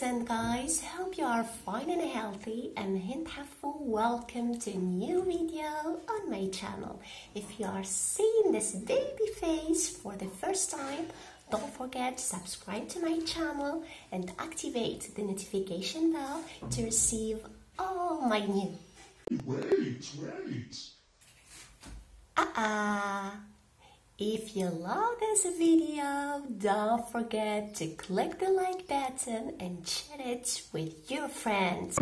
ladies and guys, hope you are fine and healthy and healthful. Welcome to a new video on my channel. If you are seeing this baby face for the first time, don't forget to subscribe to my channel and activate the notification bell to receive all my new. Wait! If you love this video, don't forget to click the like button and share it with your friends.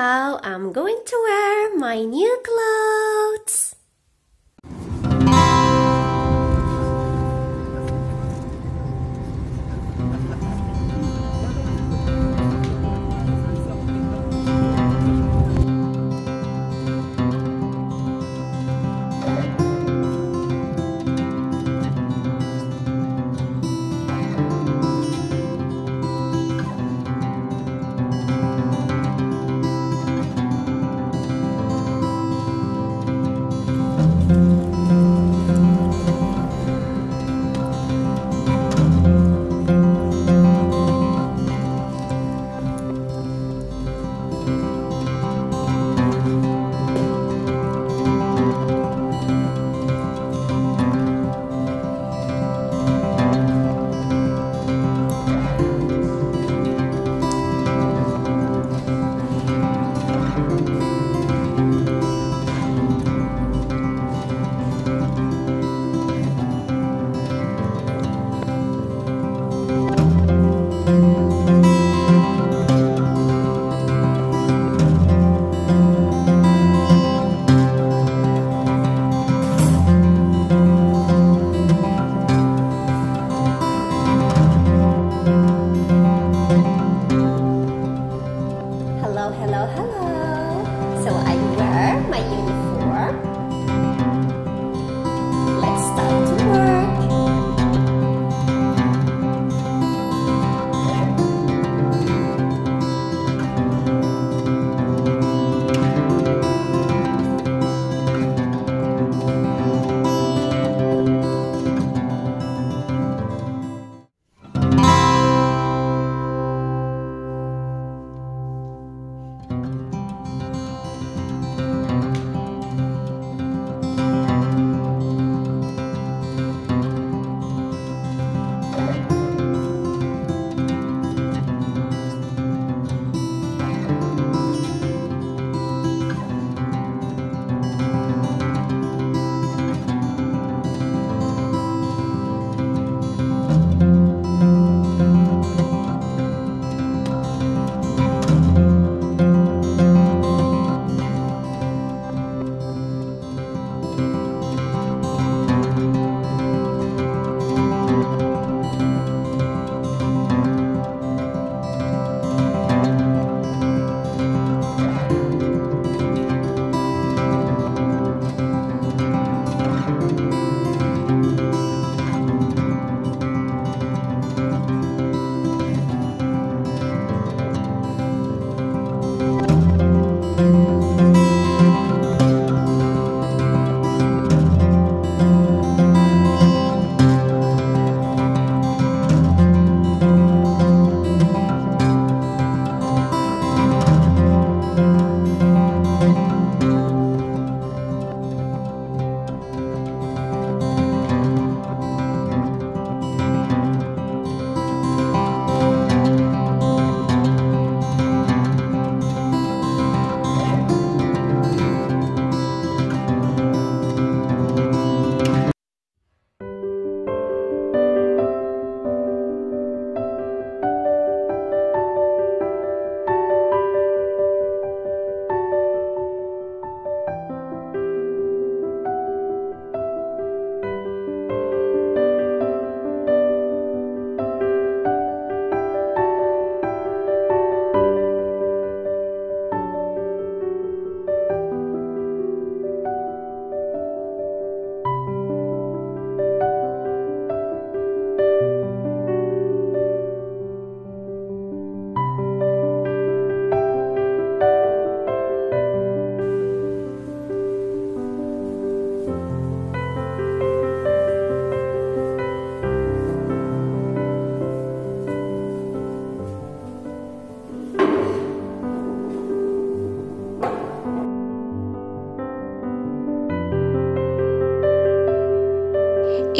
now I'm going to wear my new clothes.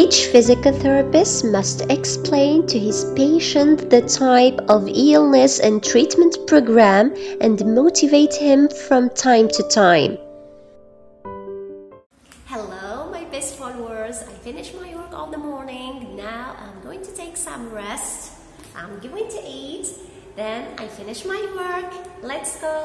Each physical therapist must explain to his patient the type of illness and treatment program and motivate him from time to time. Hello, my best followers. I finished my work all the morning. Now I'm going to take some rest. I'm going to eat. Then I finish my work. Let's go.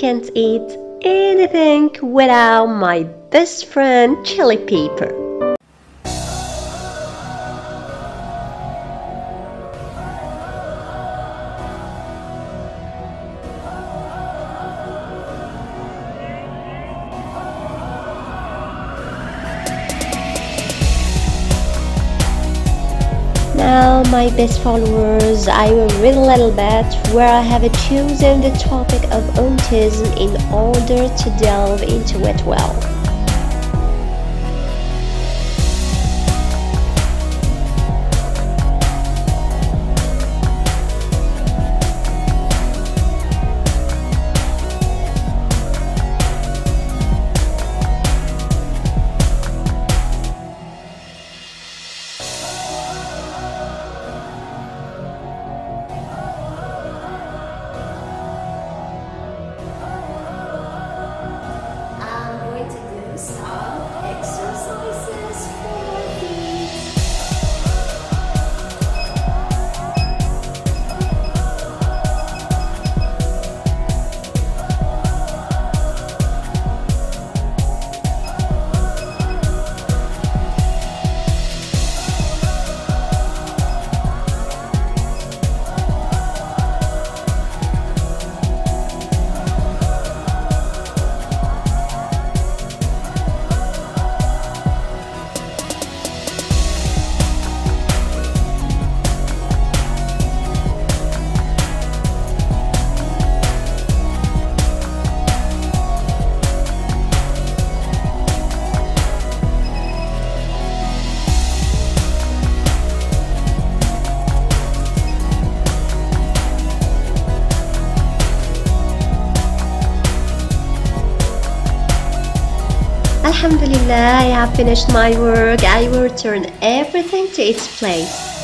can't eat anything without my best friend chili pepper. Now my best followers, I will read a little bit where I have chosen the topic of autism in order to delve into it well. Alhamdulillah, I have finished my work. I will return everything to its place.